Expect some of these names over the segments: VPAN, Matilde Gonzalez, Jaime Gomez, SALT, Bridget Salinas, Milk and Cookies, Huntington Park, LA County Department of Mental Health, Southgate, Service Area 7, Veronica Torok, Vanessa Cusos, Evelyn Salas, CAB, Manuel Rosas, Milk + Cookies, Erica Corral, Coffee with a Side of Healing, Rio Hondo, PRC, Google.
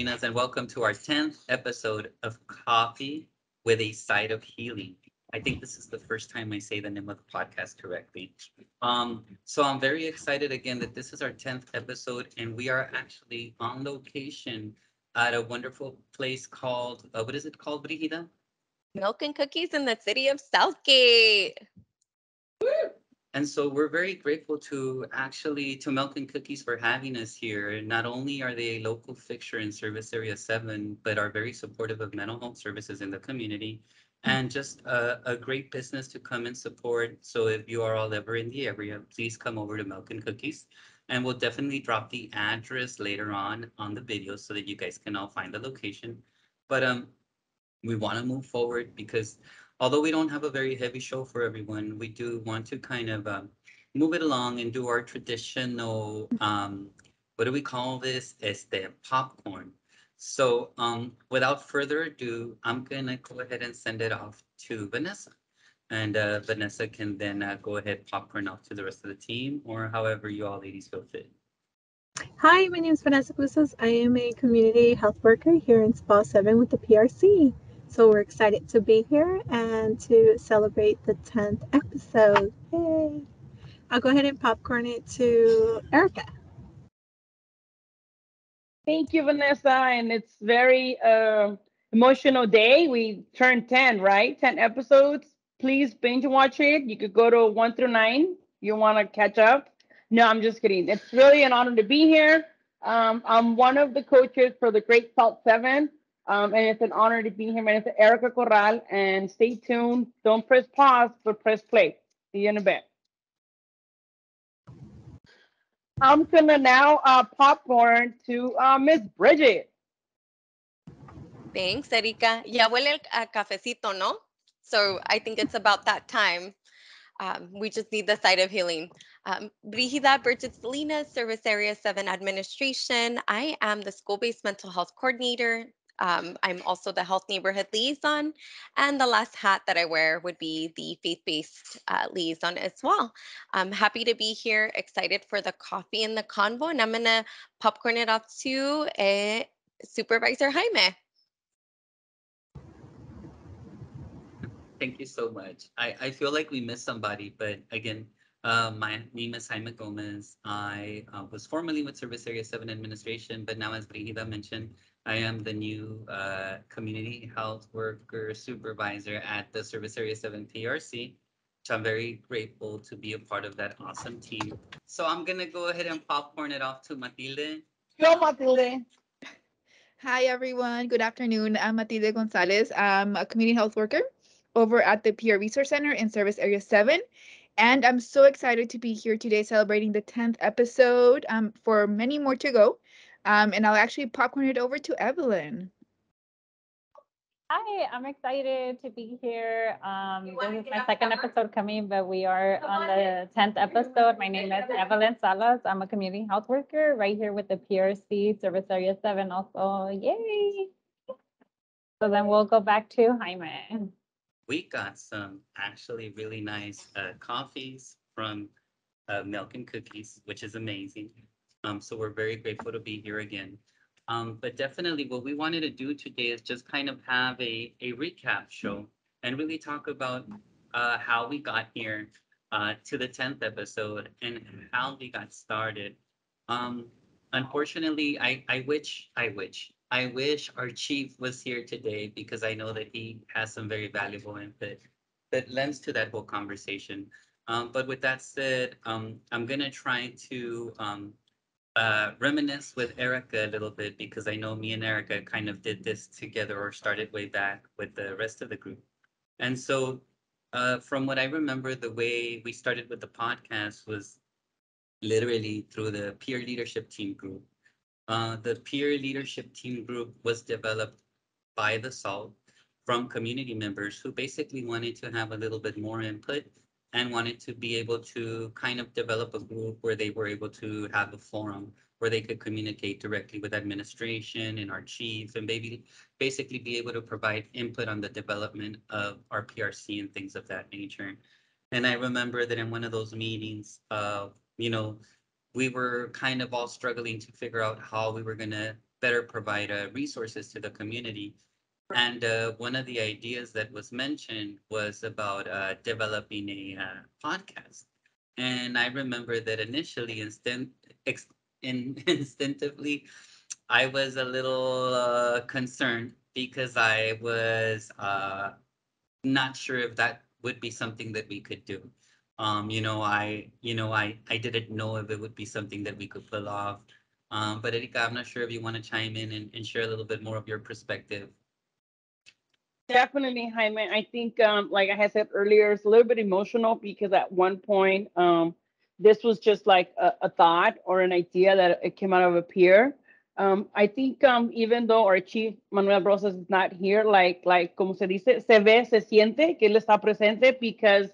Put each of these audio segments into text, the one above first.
Salinas, and welcome to our 10th episode of Coffee with a Side of Healing. I think this is the first time I say the name of the podcast correctly. So I'm very excited again that this is our 10th episode, and we are actually on location at a wonderful place called, what is it called, Brigida? Milk and Cookies in the city of Southgate. Woo! And so we're very grateful to Milk and Cookies for having us here. Not only are they a local fixture in Service Area 7, but are very supportive of mental health services in the community, and just a great business to come and support. So if you are all ever in the area, please come over to Milk and Cookies, and we'll definitely drop the address later on the video so that you guys can all find the location. But we want to move forward because although we don't have a very heavy show for everyone, we do want to kind of move it along and do our traditional, what do we call this? Popcorn. So without further ado, I'm going to go ahead and send it off to Vanessa. And Vanessa can then go ahead, popcorn off to the rest of the team, or however you all ladies feel fit. Hi, my name is Vanessa Cusos. I am a community health worker here in SPA 7 with the PRC. So we're excited to be here and to celebrate the 10th episode. Yay! I'll go ahead and popcorn it to Erica. Thank you, Vanessa. And it's very emotional day. We turned 10, right? 10 episodes. Please binge watch it. You could go to 1 through 9. You want to catch up. No, I'm just kidding. It's really an honor to be here. I'm one of the coaches for the Great SALT 7. And it's an honor to be here. My name is Erica Corral, and stay tuned. Don't press pause, but press play. See you in a bit. I'm going to now popcorn to Miss Bridget. Thanks, Erika. Ya huele el cafecito, ¿no? So I think it's about that time. We just need the side of healing. Brigida Bridget Salinas, Service Area 7 Administration. I am the school-based mental health coordinator. I'm also the Health Neighborhood Liaison, and the last hat that I wear would be the Faith-Based Liaison as well. I'm happy to be here, excited for the coffee and the convo, and I'm going to popcorn it off to Supervisor Jaime. Thank you so much. I feel like we missed somebody, but again, my name is Jaime Gomez. I was formerly with Service Area 7 Administration, but now, as Brigida mentioned, I am the new community health worker supervisor at the Service Area 7 PRC, which I'm very grateful to be a part of that awesome team. So I'm going to go ahead and popcorn it off to Matilde. Yo, Matilde. Hi, everyone. Good afternoon. I'm Matilde Gonzalez. I'm a community health worker over at the PR Resource Center in Service Area 7. And I'm so excited to be here today celebrating the 10th episode for many more to go. And I'll actually popcorn it over to Evelyn. Hi, I'm excited to be here. This is my second episode coming, but we are on the 10th episode. My name is Evelyn Salas. I'm a community health worker right here with the PRC, Service Area 7 also. Yay! So then we'll go back to Jaime. We got some actually really nice coffees from Milk and Cookies, which is amazing. So we're very grateful to be here again. But definitely what we wanted to do today is just kind of have a recap show and really talk about how we got here to the 10th episode and how we got started. Unfortunately, I wish our chief was here today because I know that he has some very valuable input that lends to that whole conversation. But with that said, I'm going to try to reminisce with Erica a little bit, because I know me and Erica kind of did this together or started way back with the rest of the group. And so from what I remember, the way we started with the podcast was literally through the peer leadership team group. The peer leadership team group was developed by the SALT from community members who basically wanted to have a little bit more input and wanted to be able to kind of develop a group where they were able to have a forum where they could communicate directly with administration and our chief and maybe basically be able to provide input on the development of our PRC and things of that nature. And I remember that in one of those meetings, we were kind of all struggling to figure out how we were going to better provide resources to the community. And one of the ideas that was mentioned was about developing a podcast. And I remember that initially, instinctively, I was a little concerned because I was not sure if that would be something that we could do. I didn't know if it would be something that we could pull off. But Erica, I'm not sure if you want to chime in and share a little bit more of your perspective. Definitely, Jaime. I think, like I had said earlier, it's a little bit emotional because at one point, this was just like a thought or an idea that it came out of a peer. I think even though our chief, Manuel Rosas, is not here, like como se dice, se ve, se siente, que él está presente, because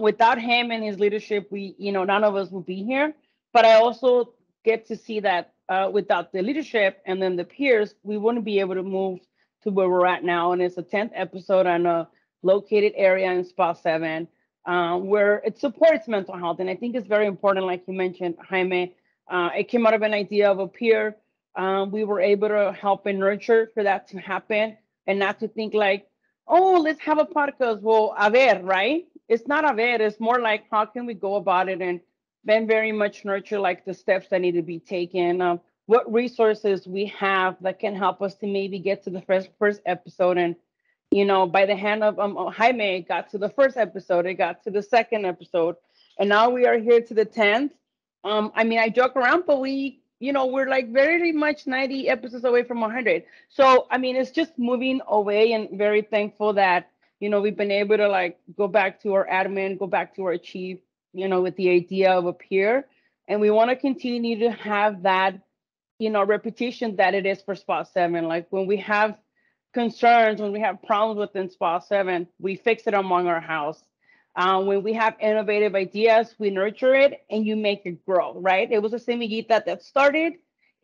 without him and his leadership, none of us would be here. But I also get to see that without the leadership and then the peers, we wouldn't be able to move to where we're at now, and it's the 10th episode on a located area in SPA 7 where it supports mental health. And I think it's very important, like you mentioned, Jaime, it came out of an idea of a peer. We were able to help and nurture for that to happen and not to think like, oh, let's have a podcast. Well, a ver, right? It's not a ver, it's more like how can we go about it, and then very much nurture like the steps that need to be taken. What resources we have that can help us to maybe get to the first episode. And, by the hand of Jaime, it got to the first episode, it got to the second episode, and now we are here to the 10th. I mean, I joke around, but we, we're like very much 90 episodes away from 100. So, I mean, it's just moving away, and very thankful that, we've been able to like go back to our admin, go back to our chief, with the idea of a peer. And we want to continue to have that repetition that it is for SPA 7. Like when we have concerns, when we have problems within SPA 7, we fix it among our house. When we have innovative ideas, we nurture it and you make it grow, right? It was a semillita that started,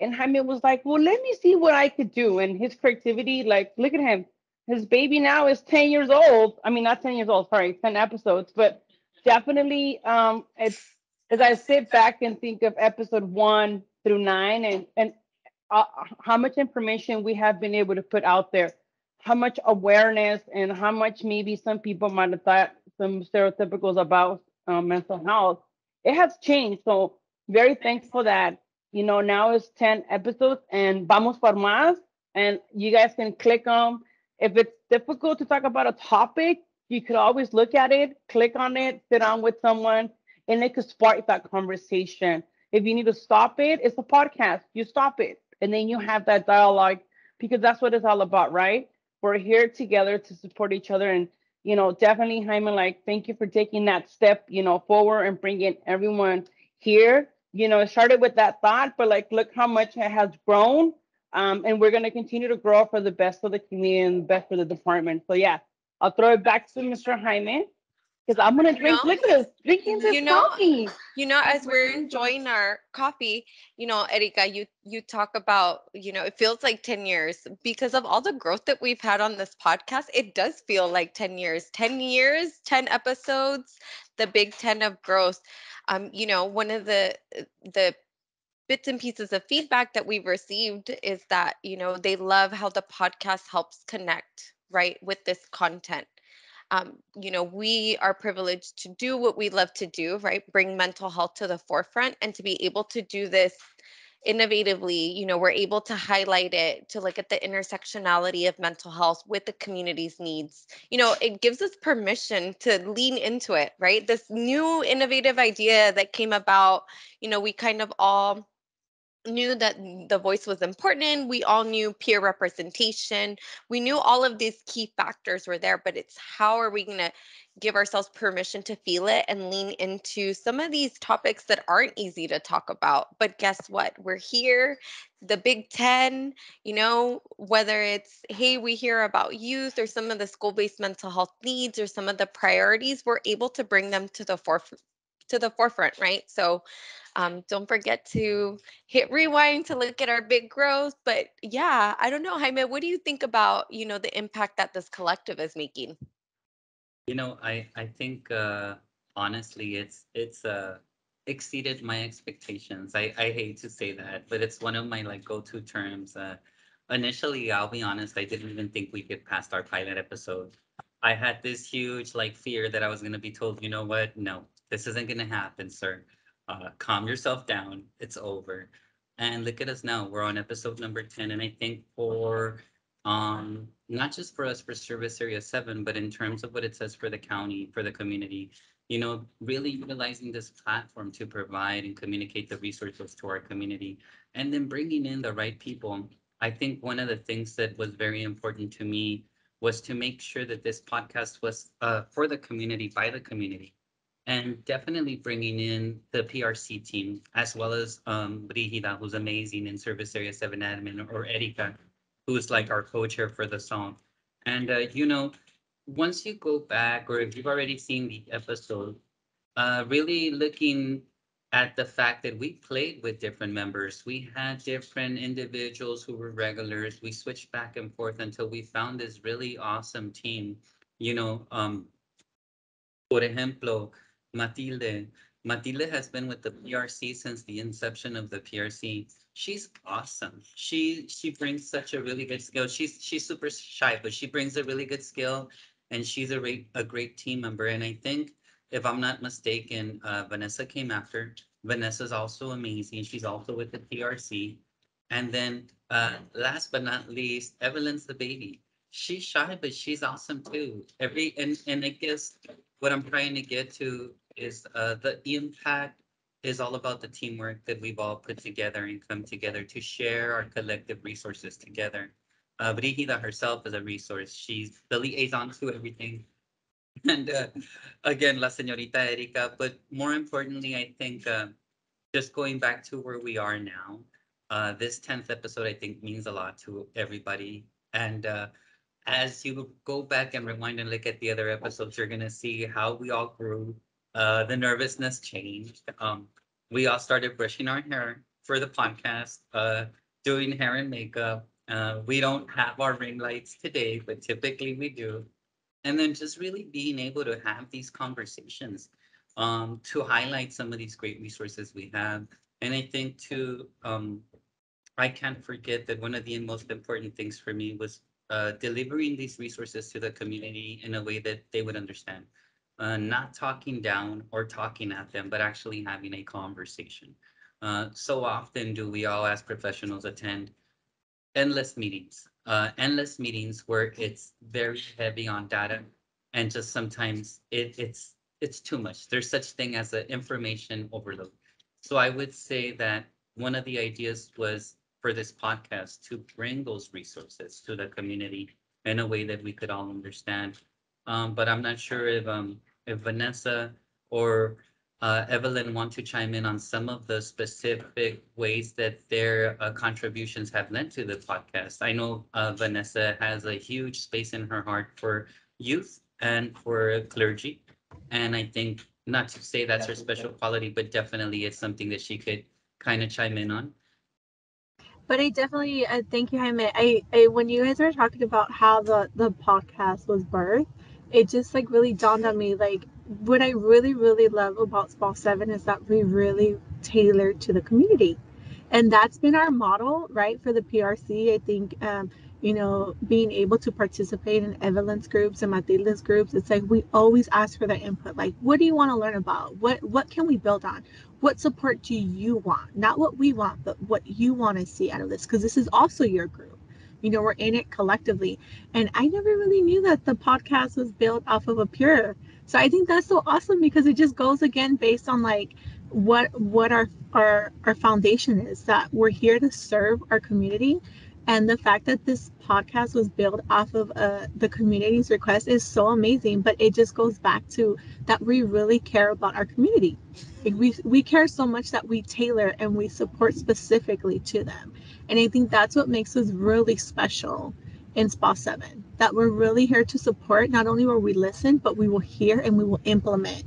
and Jaime was like, well, let me see what I could do. And his creativity, like, look at him. His baby now is 10 years old. I mean, not 10 years old, sorry, 10 episodes, but definitely it's, as I sit back and think of episode 1 through 9 and how much information we have been able to put out there, how much awareness, and how much maybe some people might have thought some stereotypicals about mental health. It has changed. So very thankful that, now it's 10 episodes and vamos por más, and you guys can click on. If it's difficult to talk about a topic, you could always look at it, click on it, sit down with someone, and it could spark that conversation. If you need to stop it, it's a podcast. You stop it, and then you have that dialogue, because that's what it's all about, right? We're here together to support each other. And, definitely, Jaime, like, thank you for taking that step, forward and bringing everyone here. It started with that thought, but, like, look how much it has grown. And we're going to continue to grow for the best of the community and the best for the department. So, yeah, I'll throw it back to Mr. Jaime. Because I'm gonna drink liquor, drinking this coffee. As we're enjoying our coffee, Erica, you talk about, it feels like 10 years because of all the growth that we've had on this podcast. It does feel like 10 years, 10 episodes, the big 10 of growth. One of the bits and pieces of feedback that we've received is that, they love how the podcast helps connect, right, with this content. We are privileged to do what we love to do, right? Bring mental health to the forefront, and to be able to do this innovatively. We're able to highlight it, to look at the intersectionality of mental health with the community's needs. It gives us permission to lean into it, right? This new innovative idea that came about, we kind of all knew that the voice was important. We all knew peer representation. We knew all of these key factors were there, but it's how are we going to give ourselves permission to feel it and lean into some of these topics that aren't easy to talk about. But guess what? We're here, the Big 10, whether it's, hey, we hear about youth or some of the school-based mental health needs or some of the priorities, we're able to bring them to the forefront. Right? So don't forget to hit rewind to look at our big growth. But yeah, I don't know, Jaime, what do you think about, the impact that this collective is making? I think honestly, it's exceeded my expectations. I hate to say that, but it's one of my like go-to terms. Initially, I'll be honest, I didn't even think we get past our pilot episode. I had this huge like fear that I was going to be told, you know what? No, this isn't going to happen, sir. Calm yourself down. It's over. And look at us now. We're on episode number 10. And I think for not just for us, for Service Area 7, but in terms of what it says for the county, for the community, you know, really utilizing this platform to provide and communicate the resources to our community and then bringing in the right people. I think one of the things that was very important to me was to make sure that this podcast was for the community, by the community, and definitely bringing in the PRC team, as well as Brigida, who's amazing in Service Area 7 admin, or Erica, who's like our co-chair for the song. And, you know, once you go back, or if you've already seen the episode, really looking at the fact that we played with different members. We had different individuals who were regulars. We switched back and forth until we found this really awesome team. You know, por ejemplo, Matilde. Matilde has been with the PRC since the inception of the PRC. She's awesome. She brings such a really good skill. She's super shy, but she brings a really good skill, and she's a great team member. And I think, if I'm not mistaken, Vanessa came after. Vanessa's also amazing. She's also with the PRC. And then last but not least, Evelyn's the baby. She's shy, but she's awesome too. And I guess what I'm trying to get to is the impact is all about the teamwork that we've all put together and come together to share our collective resources together. Brigida herself is a resource. She's the liaison to everything. And again, La Señorita Erica, but more importantly, I think just going back to where we are now, this 10th episode, I think, means a lot to everybody. And as you go back and rewind and look at the other episodes, you're going to see how we all grew. The nervousness changed. We all started brushing our hair for the podcast, doing hair and makeup. We don't have our ring lights today, but typically we do. And then just really being able to have these conversations to highlight some of these great resources we have. And I think too, I can't forget that one of the most important things for me was delivering these resources to the community in a way that they would understand. Not talking down or talking at them, but actually having a conversation. So often do we all as professionals attend endless meetings where it's very heavy on data, and just sometimes it's too much. There's such thing as an information overload. So I would say that one of the ideas was for this podcast to bring those resources to the community in a way that we could all understand. But I'm not sure if Vanessa or Evelyn want to chime in on some of the specific ways that their contributions have led to the podcast. I know Vanessa has a huge space in her heart for youth and for clergy. And I think, not to say that's her special quality, but definitely it's something that she could kind of chime in on. But I definitely, thank you, Jaime. I when you guys were talking about how the podcast was birthed, it just like really dawned on me, like, what I really, really love about Small 7 is that we really tailor to the community. And that's been our model, right, for the PRC. I think, you know, being able to participate in Evelyn's groups and Matilda's groups, it's like we always ask for their input. Like, what do you want to learn about? What can we build on? What support do you want? Not what we want, but what you want to see out of this, because this is also your group. You know, we're in it collectively. And I never really knew that the podcast was built off of a peer. So I think that's so awesome, because it just goes again based on like what our foundation is, that we're here to serve our community. And the fact that this podcast was built off of the community's request is so amazing. But it just goes back to that we really care about our community. Like we care so much that we tailor and we support specifically to them. And I think that's what makes us really special in SPA 7, that we're really here to support. Not only will we listen, but we will hear and we will implement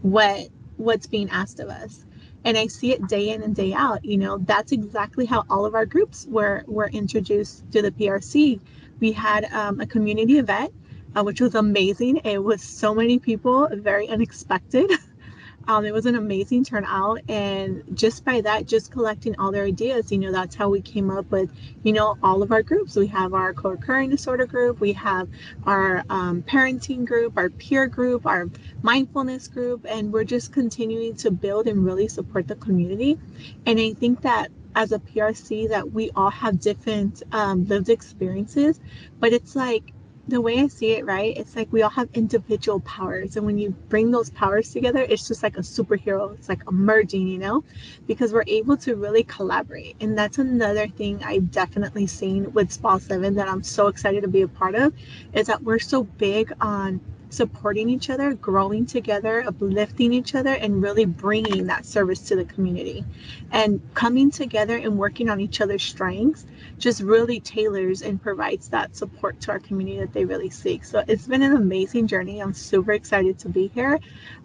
what's being asked of us. And I see it day in and day out. You know, that's exactly how all of our groups were introduced to the PRC. We had a community event, which was amazing. It was so many people, very unexpected. It was an amazing turnout, and just by that, just collecting all their ideas, that's how we came up with, all of our groups. We have our co-occurring disorder group, we have our parenting group, our peer group, our mindfulness group, and we're just continuing to build and really support the community. And I think that as a PRC that we all have different lived experiences, but it's like, the way I see it, right, it's like we all have individual powers, and when you bring those powers together, it's just like a superhero. It's like emerging, because we're able to really collaborate. And that's another thing I've definitely seen with SPAL 7 that I'm so excited to be a part of, is that we're so big on supporting each other, growing together, uplifting each other, and really bringing that service to the community. And coming together and working on each other's strengths just really tailors and provides that support to our community that they really seek. So it's been an amazing journey. I'm super excited to be here.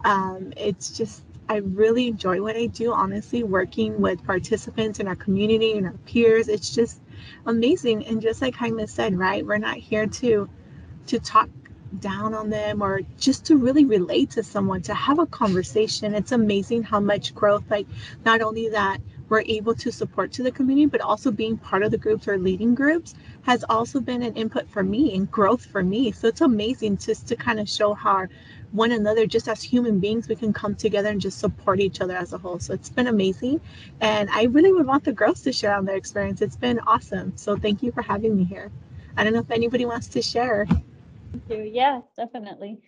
It's just, I really enjoy what I do, honestly, working with participants in our community and our peers. It's just amazing. And just like Jaime said, right, we're not here to talk down on them, or just to really relate to someone, to have a conversation. It's amazing how much growth, like not only that we're able to support to the community, but also being part of the groups or leading groups has also been an input for me and growth for me. So it's amazing just to kind of show how one another, just as human beings, we can come together and just support each other as a whole. So it's been amazing, and I really would want the girls to share on their experience. It's been awesome. So thank you for having me here. I don't know if anybody wants to share. Yeah, definitely.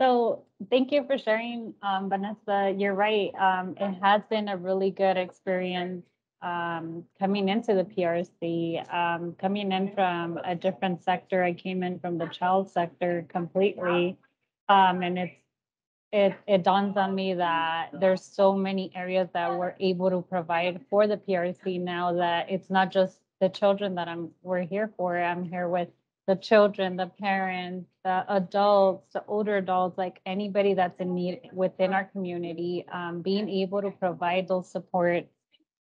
So thank you for sharing, Vanessa. You're right. It has been a really good experience coming into the PRC, coming in from a different sector. I came in from the child sector completely. And it dawns on me that there's so many areas that we're able to provide for the PRC now, that it's not just the children that we're here for. I'm here with the children, the parents, the adults, the older adults, like anybody that's in need within our community. Being able to provide those support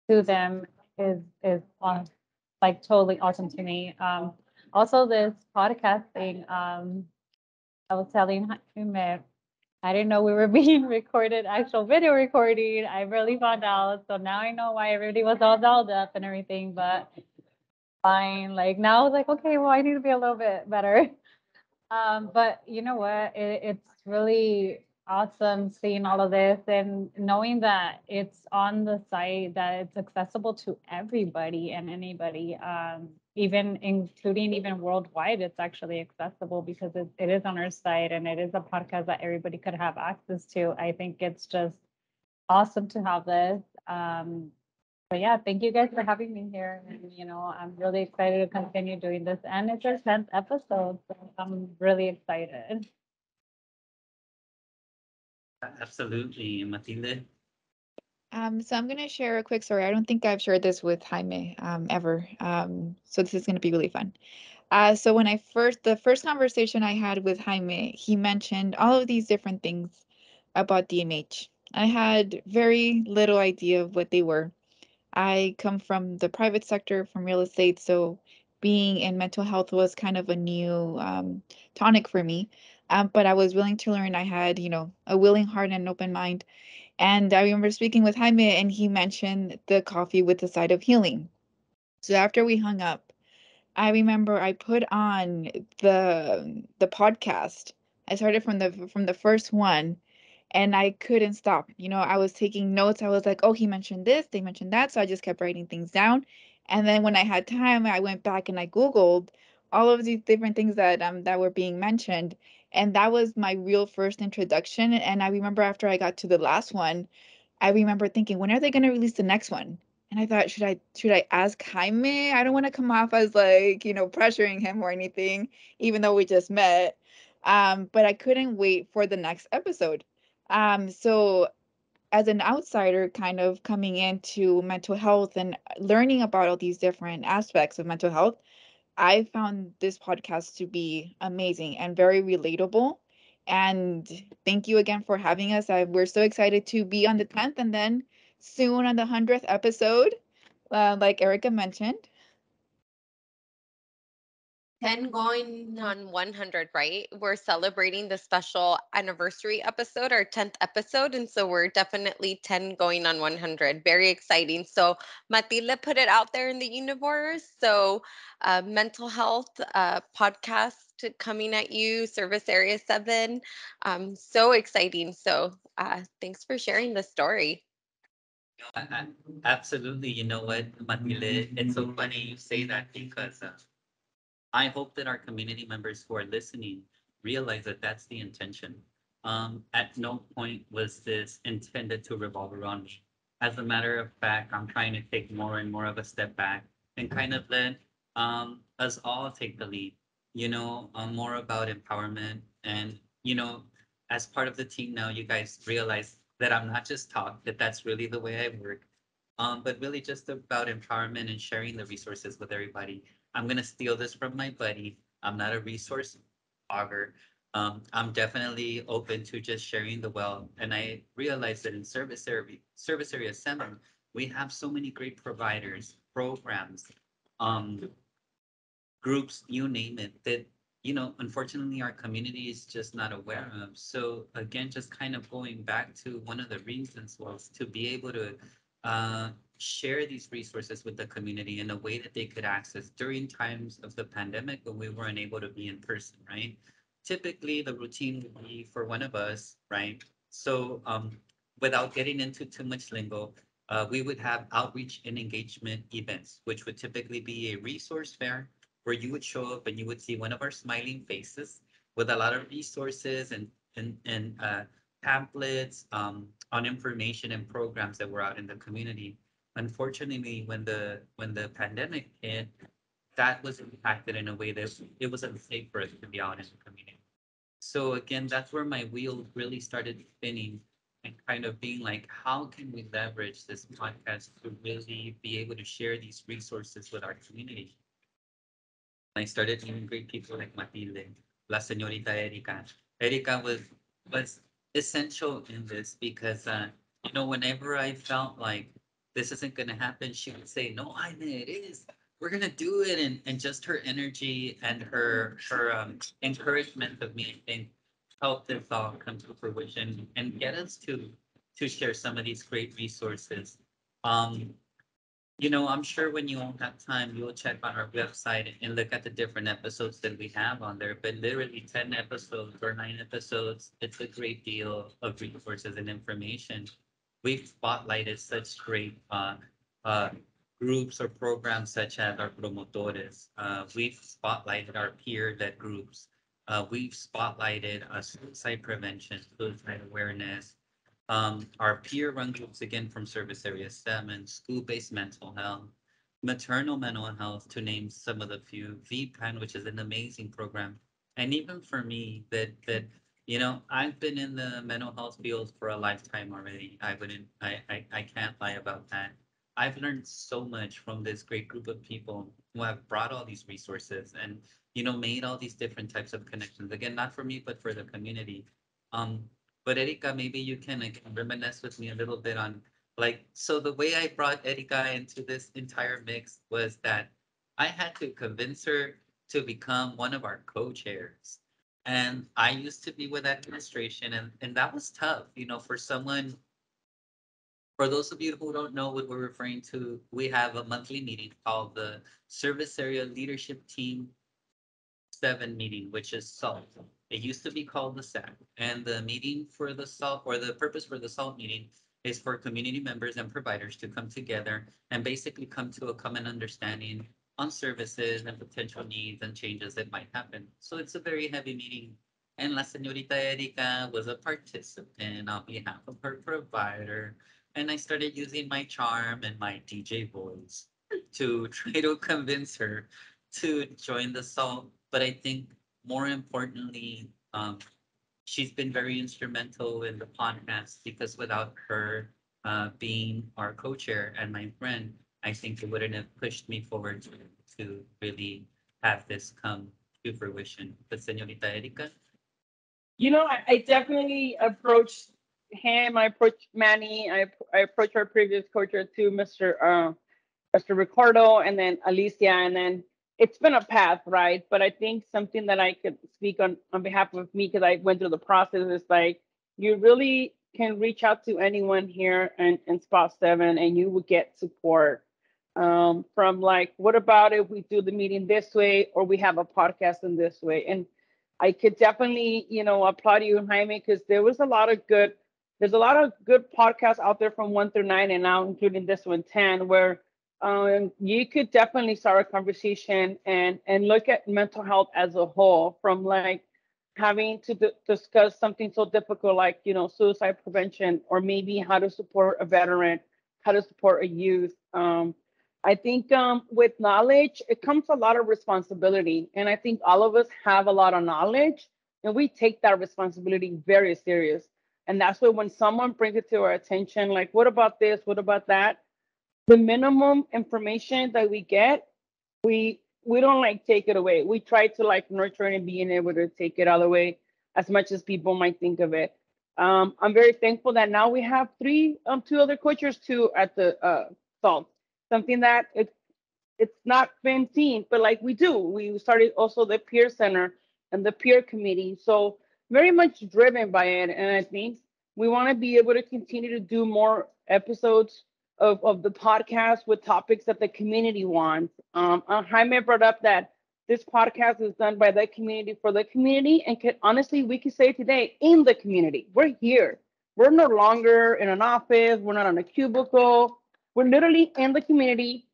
to them is like totally awesome to me. Also, this podcast thing, I was telling Jaime, I didn't know we were being recorded, actual video recording. I really found out. So now I know why everybody was all dolled up and everything, but fine. Like now I was like, okay, well, I need to be a little bit better. But you know what? It's really awesome seeing all of this and knowing that it's on the site, that it's accessible to everybody and anybody, even including even worldwide. It's actually accessible because it is on our site, and it is a podcast that everybody could have access to. I think it's just awesome to have this. But yeah, thank you guys for having me here. And, I'm really excited to continue doing this. And it's our 10th episode, so I'm really excited. Absolutely. Matilde? So I'm going to share a quick story. I don't think I've shared this with Jaime ever. So this is going to be really fun. So when the first conversation I had with Jaime, he mentioned all of these different things about DMH. I had very little idea of what they were. I come from the private sector, from real estate, so being in mental health was kind of a new tonic for me, but I was willing to learn. I had, a willing heart and an open mind, and I remember speaking with Jaime, and he mentioned the Coffee with a Side of Healing. So after we hung up, I remember I put on the podcast. I started from the first one. And I couldn't stop. I was taking notes. I was like, oh, he mentioned this, they mentioned that. So I just kept writing things down. And then when I had time, I went back and I Googled all of these different things that were being mentioned. And that was my real first introduction. And I remember after I got to the last one, I remember thinking, when are they going to release the next one? And I thought, should I ask Jaime? I don't want to come off as like, pressuring him or anything, even though we just met. But I couldn't wait for the next episode. So as an outsider kind of coming into mental health and learning about all these different aspects of mental health, I found this podcast to be amazing and very relatable. And thank you again for having us. We're so excited to be on the 10th and then soon on the 100th episode, like Erica mentioned. 10 going on 100, right? We're celebrating the special anniversary episode, our 10th episode. And so we're definitely 10 going on 100. Very exciting. So Matilde put it out there in the universe. So mental health podcast coming at you, Service Area 7. So exciting. So thanks for sharing the story. Absolutely. You know what, Matilde, it's so funny you say that because... I hope that our community members who are listening realize that that's the intention. At no point was this intended to revolve around me. As a matter of fact, I'm trying to take more and more of a step back and kind of let us all take the lead, you know, more about empowerment. And, you know, as part of the team now, you guys realize that I'm not just talk, that that's really the way I work, but really just about empowerment and sharing the resources with everybody. I'm going to steal this from my buddy. I'm not a resource blogger. I'm definitely open to just sharing the wealth. And I realized that in Service Area 7, we have so many great providers, programs, groups, you name it, that, you know, unfortunately, our community is just not aware of. So again, just kind of going back to one of the reasons was to be able to share these resources with the community in a way that they could access during times of the pandemic when we weren't able to be in person, right? Typically, the routine would be for one of us, right? So without getting into too much lingo, we would have outreach and engagement events, which would typically be a resource fair where you would show up and you would see one of our smiling faces with a lot of resources and pamphlets on information and programs that were out in the community. Unfortunately, when the pandemic hit, that was impacted in a way that it was unsafe for us to be out in the community. So again, that's where my wheel really started spinning and kind of being like, how can we leverage this podcast to really be able to share these resources with our community? I started meeting great people like Matilde, La Señorita Erica. Erica was essential in this because, you know, whenever I felt like this isn't going to happen, she would say, no, Jaime, it is. We're going to do it. And just her energy and her encouragement of me, I think, helped this all come to fruition and get us to share some of these great resources. You know, I'm sure when you all have time, you'll check on our website and look at the different episodes that we have on there. But literally 10 episodes or 9 episodes, it's a great deal of resources and information. We've spotlighted such great groups or programs such as our promotores. We've spotlighted our peer-led groups. We've spotlighted suicide prevention, suicide awareness, our peer-run groups, again, from Service Area 7, school-based mental health, maternal mental health, to name some of the few, VPAN, which is an amazing program. And even for me, that you know, I've been in the mental health field for a lifetime already. I can't lie about that. I've learned so much from this great group of people who have brought all these resources and, you know, made all these different types of connections. Again, not for me, but for the community. But Erica, maybe you can reminisce with me a little bit on, like, so the way I brought Erica into this entire mix was that I had to convince her to become one of our co-chairs. And I used to be with administration, and that was tough, you know, for someone. For those of you who don't know what we're referring to, we have a monthly meeting called the Service Area Leadership Team 7 meeting, which is SALT. It used to be called the SAC. And the meeting for the SALT, or the purpose for the SALT meeting, is for community members and providers to come together and basically come to a common understanding on services and potential needs and changes that might happen. So it's a very heavy meeting. And La Señorita Erica was a participant on behalf of her provider. And I started using my charm and my DJ voice to try to convince her to join the SALT. But I think more importantly, she's been very instrumental in the podcast because without her being our co-chair and my friend, I think it wouldn't have pushed me forward to really have this come to fruition. But Señorita Erica? You know, I definitely approached him. I approached Manny. I approached our previous coach too, Mr. Ricardo, and then Alicia, and then it's been a path, right? But I think something that I could speak on behalf of me, because I went through the process, is like, you really can reach out to anyone here in Spot 7 and you will get support. From like, what about if we do the meeting this way, or we have a podcast in this way? And I could definitely, applaud you, Jaime, because there's a lot of good podcasts out there from 1 through 9, and now including this 110, where you could definitely start a conversation and look at mental health as a whole, from like having to discuss something so difficult like, suicide prevention, or maybe how to support a veteran, how to support a youth. I think with knowledge, it comes a lot of responsibility. And I think all of us have a lot of knowledge, and we take that responsibility very serious. And that's why when someone brings it to our attention, like, what about this? What about that? The minimum information that we get, we don't like take it away. We try to like nurture it and being able to take it all the way as much as people might think of it. I'm very thankful that now we have two other coaches too at the SALT. Something that it's not been seen, but like we do. We started also the peer center and the peer committee. So very much driven by it. And I think we want to be able to continue to do more episodes of the podcast with topics that the community wants. Jaime brought up that this podcast is done by the community for the community, and we can say today, in the community. We're here. We're no longer in an office. We're not in a cubicle. We're literally in the community.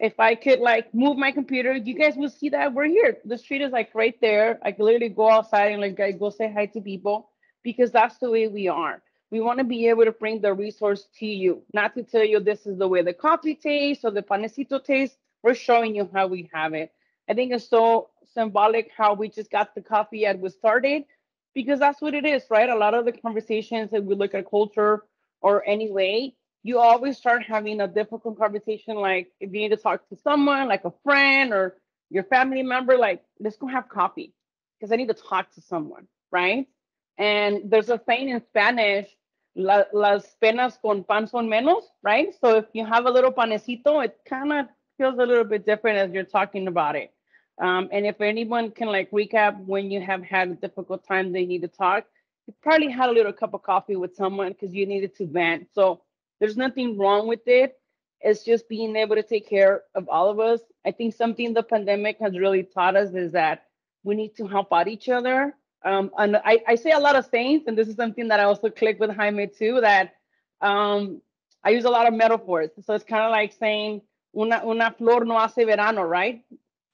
If I could like move my computer, you guys will see that we're here. The street is like right there. I can literally go outside and like I go say hi to people, because that's the way we are. We want to be able to bring the resource to you, not to tell you this is the way the coffee tastes or the panecito tastes. We're showing you how we have it. I think it's so symbolic how we just got the coffee ad was started, because that's what it is, right? A lot of the conversations that we look at culture or anyway, you always start having a difficult conversation, like if you need to talk to someone, like a friend or your family member, like, let's go have coffee because I need to talk to someone, right? And there's a saying in Spanish, las penas con pan son menos, right? So if you have a little panecito, it kind of feels a little bit different as you're talking about it. And if anyone can like recap when you have had a difficult time, they need to talk, you probably had a little cup of coffee with someone because you needed to vent. So there's nothing wrong with it. It's just being able to take care of all of us. I think something the pandemic has really taught us is that we need to help out each other. And I say a lot of things, and this is something that I also click with Jaime too, that I use a lot of metaphors. So it's kind of like saying, una flor no hace verano, right?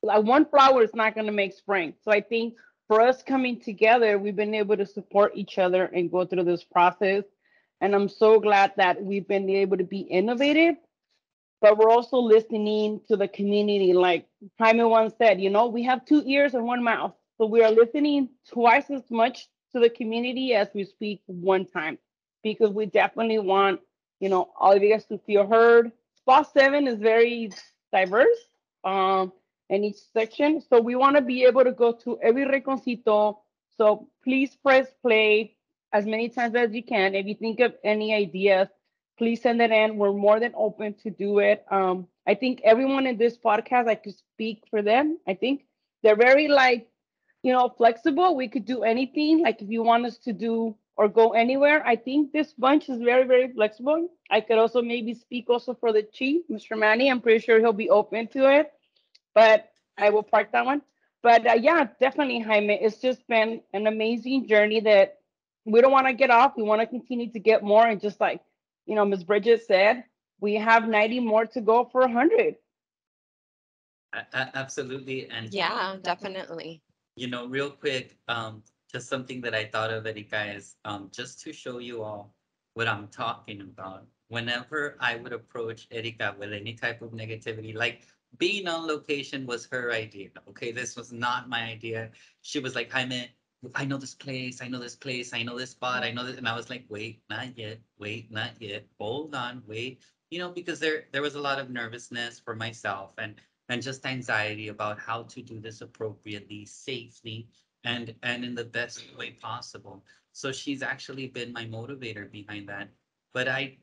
Like one flower is not going to make spring. So I think for us coming together, we've been able to support each other and go through this process. And I'm so glad that we've been able to be innovative, but we're also listening to the community. Like Jaime once said, we have 2 ears and 1 mouth. So we are listening twice as much to the community as we speak one time, because we definitely want, all of you guys to feel heard. Spot 7 is very diverse in each section. So we want to be able to go to every rinconcito. So please press play as many times as you can. If you think of any ideas, please send it in. We're more than open to do it. I think everyone in this podcast, I could speak for them. I think they're very flexible. We could do anything. Like if you want us to do or go anywhere, I think this bunch is very, very flexible. I could also maybe speak also for the chief, Mr. Manny. I'm pretty sure he'll be open to it, but I will park that one. But yeah, definitely, Jaime. It's just been an amazing journey that we don't want to get off. We want to continue to get more. And just like, Ms. Bridget said, we have 90 more to go for 100. Absolutely. And yeah, definitely. Real quick, just something that I thought of, Erica, is just to show you all what I'm talking about. Whenever I would approach Erica with any type of negativity, like being on location was her idea. Okay, this was not my idea. She was like, Jaime, I know this place, I know this place, I know this spot, I know this. And I was like, wait, not yet, hold on, wait. Because there was a lot of nervousness for myself and just anxiety about how to do this appropriately, safely, and in the best way possible. So she's actually been my motivator behind that. But I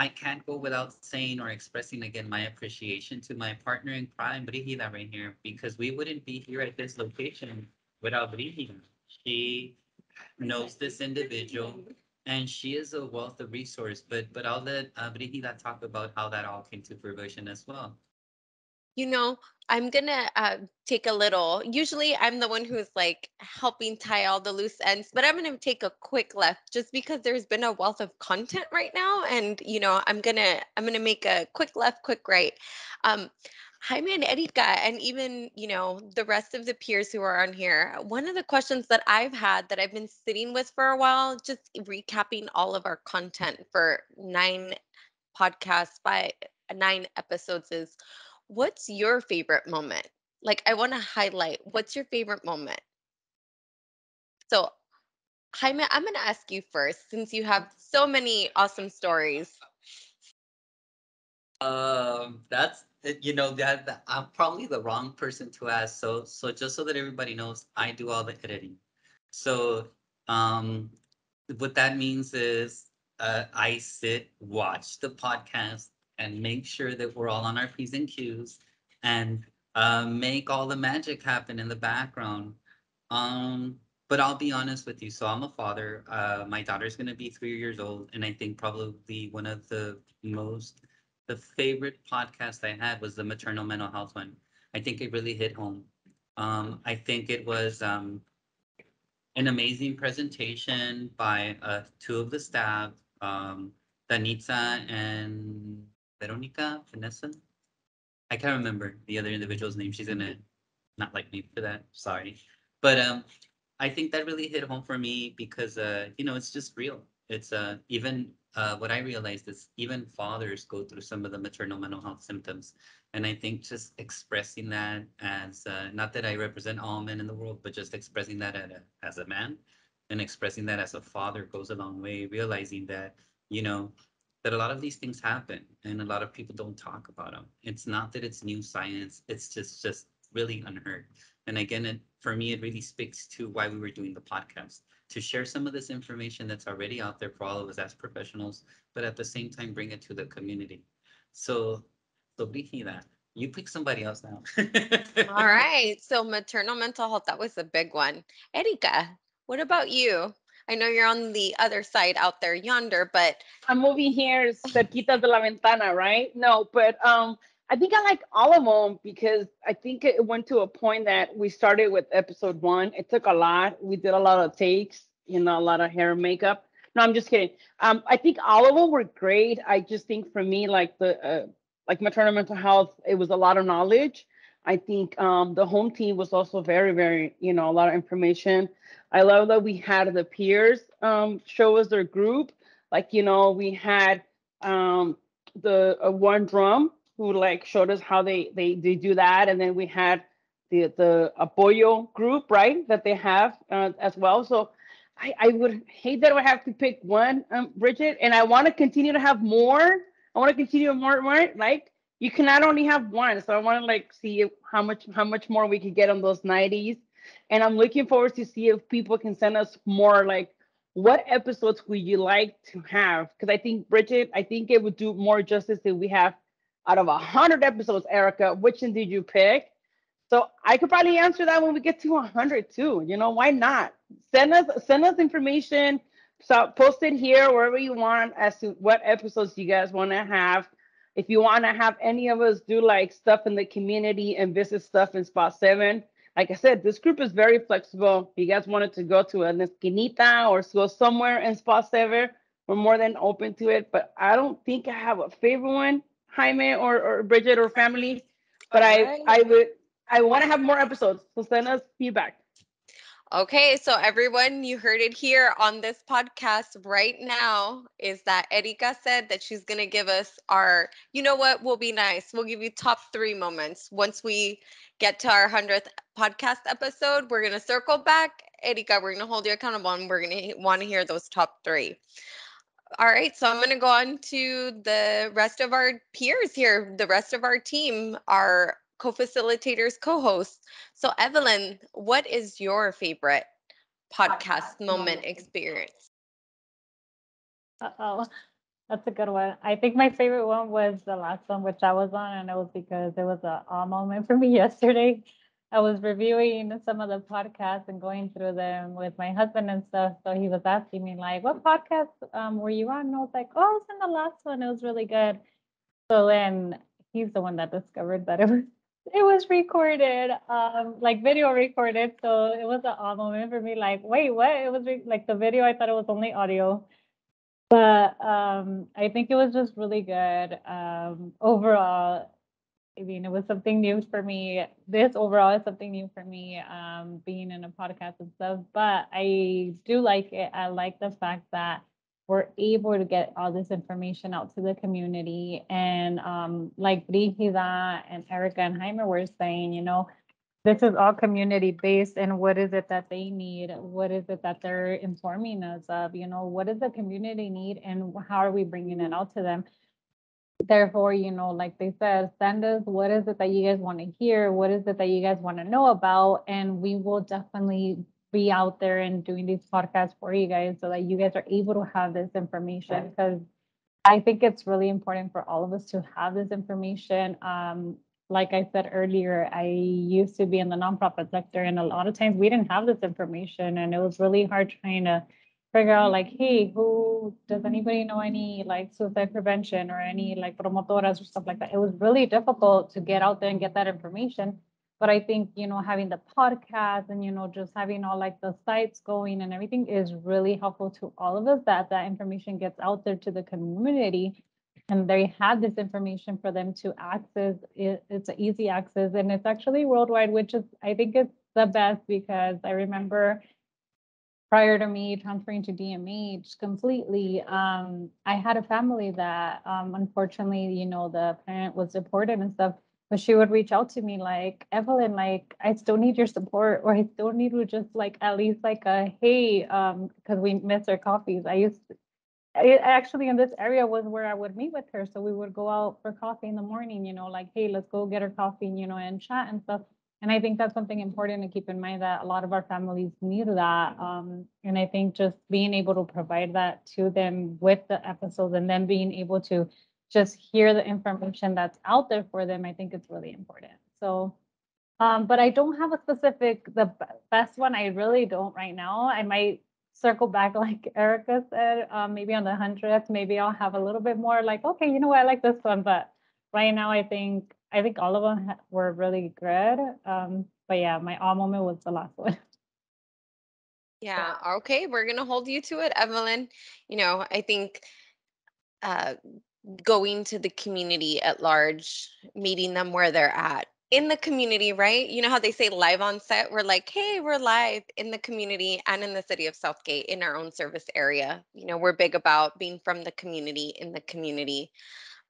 I can't go without saying or expressing again my appreciation to my partner in crime, Brigida, right here, because we wouldn't be here at this location without Brigida. She knows this individual and she is a wealth of resource, but I'll let Brigida talk about how that all came to fruition as well. You know, I'm going to take a little, usually I'm the one who's like helping tie all the loose ends, but I'm going to take a quick left just because there's been a wealth of content right now. And, you know, I'm going to make a quick left, quick right. Jaime and Erica, and even, you know, the rest of the peers who are on here, one of the questions that I've had that I've been sitting with for a while, just recapping all of our content for 9 podcasts by 9 episodes is, what's your favorite moment? Like, I want to highlight, what's your favorite moment? So, Jaime, I'm going to ask you first, since you have so many awesome stories. That's, you know, that I'm probably the wrong person to ask. So just so that everybody knows, I do all the editing. So what that means is I sit, watch the podcast, and make sure that we're all on our P's and Q's and make all the magic happen in the background. But I'll be honest with you. So I'm a father. My daughter's going to be 3 years old. And I think probably one of the favorite podcast I had was the maternal mental health one. I think it really hit home. I think it was an amazing presentation by 2 of the staff, Danitza and Veronica, Vanessa. I can't remember the other individual's name. She's gonna not like me for that. Sorry. But I think that really hit home for me because, you know, it's just real. It's even what I realized is even fathers go through some of the maternal mental health symptoms. And I think just expressing that as not that I represent all men in the world, but just expressing that as a man and expressing that as a father goes a long way, realizing that, you know, that a lot of these things happen and a lot of people don't talk about them. It's not that it's new science. It's just really unheard. And again, for me, it really speaks to why we were doing the podcast, to share some of this information that's already out there for all of us as professionals, but at the same time, bring it to the community. So Brigida, you pick somebody else now. All right. So maternal mental health, that was a big one. Erica, what about you? I know you're on the other side out there yonder, but I'm moving here, cerquita de la ventana, right? No, but I think I like all of them because I think it went to a point that we started with episode 1. It took a lot. We did a lot of takes, you know, a lot of hair and makeup. No, I'm just kidding. I think all of them were great. I just think for me, like the like maternal mental health, it was a lot of knowledge. I think the home team was also very, very, you know, a lot of information. I love that we had the peers show us their group. Like, you know, we had the one drum who like showed us how they do that. And then we had the Apoyo group, right, that they have as well. So I would hate that I have to pick one, Bridget, and I want to continue to have more. I want to continue more, like, you cannot only have one. So I want to like see how much more we could get on those 90s. And I'm looking forward to see if people can send us more, like, what episodes would you like to have? Because I think, Bridget, I think it would do more justice if we have out of 100 episodes, Erica, which one did you pick? So I could probably answer that when we get to 100 too. You know, why not? Send us information. So post it here wherever you want as to what episodes you guys want to have. If you want to have any of us do like stuff in the community and visit stuff in Spot 7, like I said, this group is very flexible. If you guys wanted to go to an esquinita or go somewhere in Spot 7, we're more than open to it. But I don't think I have a favorite one, Jaime or Bridget or family. But right. I want to have more episodes. So send us feedback. Okay, so everyone, you heard it here on this podcast right now is that Erica said that she's going to give us our, you know what, we'll be nice. We'll give you top 3 moments. Once we get to our 100th podcast episode, we're going to circle back. Erica, we're going to hold you accountable and we're going to want to hear those top 3. All right, so I'm going to go on to the rest of our peers here, the rest of our team, our co-facilitators, co-hosts. So Evelyn, what is your favorite podcast moment experience? Uh-oh. That's a good one. I think my favorite one was the last one, which I was on, and it was because it was an awe moment for me yesterday. I was reviewing some of the podcasts and going through them with my husband and stuff. So he was asking me, like, what podcast were you on? And I was like, oh, I was in the last one. It was really good. So then he's the one that discovered that it was recorded, like video recorded. So it was an awe moment for me. Like, wait, what? It was like the video, I thought it was only audio. But I think it was just really good overall. I mean, it was something new for me. This overall is something new for me, being in a podcast and stuff. But I do like it. I like the fact that we're able to get all this information out to the community. And like Brigida and Erica and Jaime were saying, you know, this is all community-based, and what is it that they need? What is it that they're informing us of? You know, what does the community need, and how are we bringing it out to them? Therefore, you know, like they said, send us what is it that you guys want to hear? What is it that you guys want to know about? And we will definitely be out there and doing these podcasts for you guys so that you guys are able to have this information, because I think it's really important for all of us to have this information. Like I said earlier, I used to be in the nonprofit sector, and a lot of times we didn't have this information, and it was really hard trying to figure out, like, hey, who does anybody know any like suicide prevention or any like promotoras or stuff like that? It was really difficult to get out there and get that information. But I think, you know, having the podcast and, you know, just having all like the sites going and everything is really helpful to all of us, that that information gets out there to the community. And they have this information for them to access. It's an easy access, and it's actually worldwide, which is, I think it's the best, because I remember prior to me transferring to DMH completely, I had a family that unfortunately, you know, the parent was deported and stuff, but she would reach out to me like, Evelyn, like, I still need your support, or I still need to just like, at least like a, hey, because we miss our coffees. It actually in this area was where I would meet with her. So we would go out for coffee in the morning, you know, like, hey, let's go get her coffee, you know, and chat and stuff. And I think that's something important to keep in mind, that a lot of our families need that. And I think just being able to provide that to them with the episodes, and then being able to just hear the information that's out there for them, I think it's really important. So, but I don't have a specific, the best one, I really don't right now. I might circle back, like Erica said, maybe on the 100th, maybe I'll have a little bit more like, okay, you know what, I like this one. But right now, I think all of them were really good. But yeah, my awe moment was the last one. Yeah, okay, we're going to hold you to it, Evelyn. You know, I think going to the community at large, meeting them where they're at, in the community, right? You know how they say live on set? We're like, hey, we're live in the community and in the city of Southgate, in our own service area. You know, we're big about being from the community, in the community.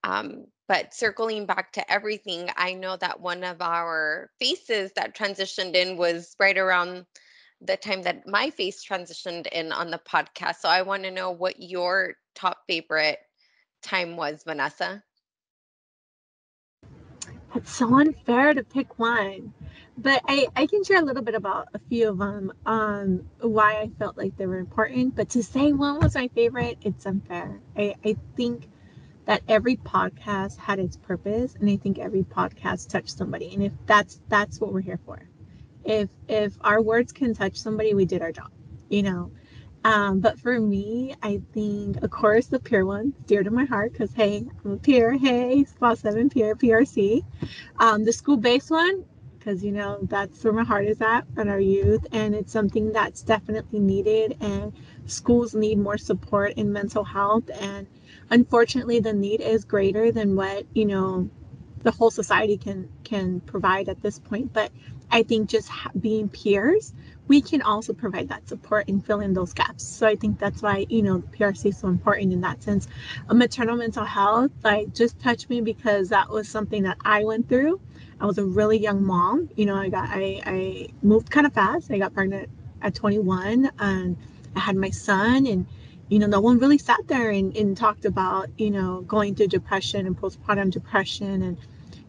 But circling back to everything, I know that one of our faces that transitioned in was right around the time that my face transitioned in on the podcast. So I want to know what your top favorite time was, Vanessa. That's so unfair to pick one, but I can share a little bit about a few of them, why I felt like they were important. But to say one was my favorite, it's unfair. I think that every podcast had its purpose, and I think every podcast touched somebody. And if that's what we're here for, if our words can touch somebody, we did our job, you know. But for me, I think, of course, the peer one, dear to my heart, because, hey, I'm a peer. Hey, Spot 7 peer, PRC. The school-based one, because, you know, that's where my heart is at, on our youth. And it's something that's definitely needed. And schools need more support in mental health. And unfortunately, the need is greater than what, you know, the whole society can provide at this point. But I think just being peers, we can also provide that support and fill in those gaps. So I think that's why, you know, the PRC is so important in that sense. Maternal mental health, like, just touched me because that was something that I went through. I was a really young mom. You know, I moved kind of fast. I got pregnant at 21, and I had my son, and, you know, no one really sat there and talked about, you know, going through depression and postpartum depression, and,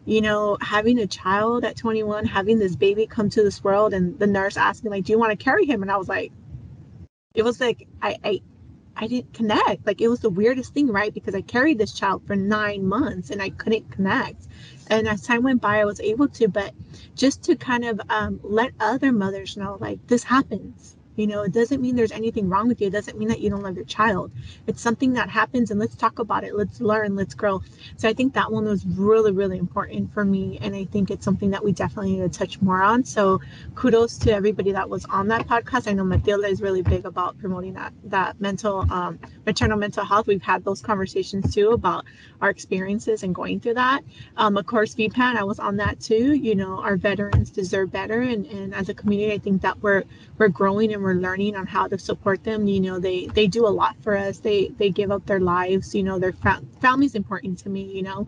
you know, having a child at 21, having this baby come to this world, and the nurse asked me, like, do you want to carry him? And I was like, it was like, I I didn't connect. Like, it was the weirdest thing, right? Because I carried this child for 9 months and I couldn't connect. And as time went by, I was able to, but just to kind of let other mothers know, like, this happens. You know, it doesn't mean there's anything wrong with you. It doesn't mean that you don't love your child. It's something that happens, and let's talk about it. Let's learn, let's grow. So I think that one was really, really important for me. And I think it's something that we definitely need to touch more on. So kudos to everybody that was on that podcast. I know Matilda is really big about promoting that mental, maternal mental health. We've had those conversations too about our experiences and going through that. Of course, VPAN, I was on that too. You know, our veterans deserve better. And as a community, I think that we're growing and we're learning on how to support them. You know, they do a lot for us. They give up their lives. You know, their family's important to me, you know,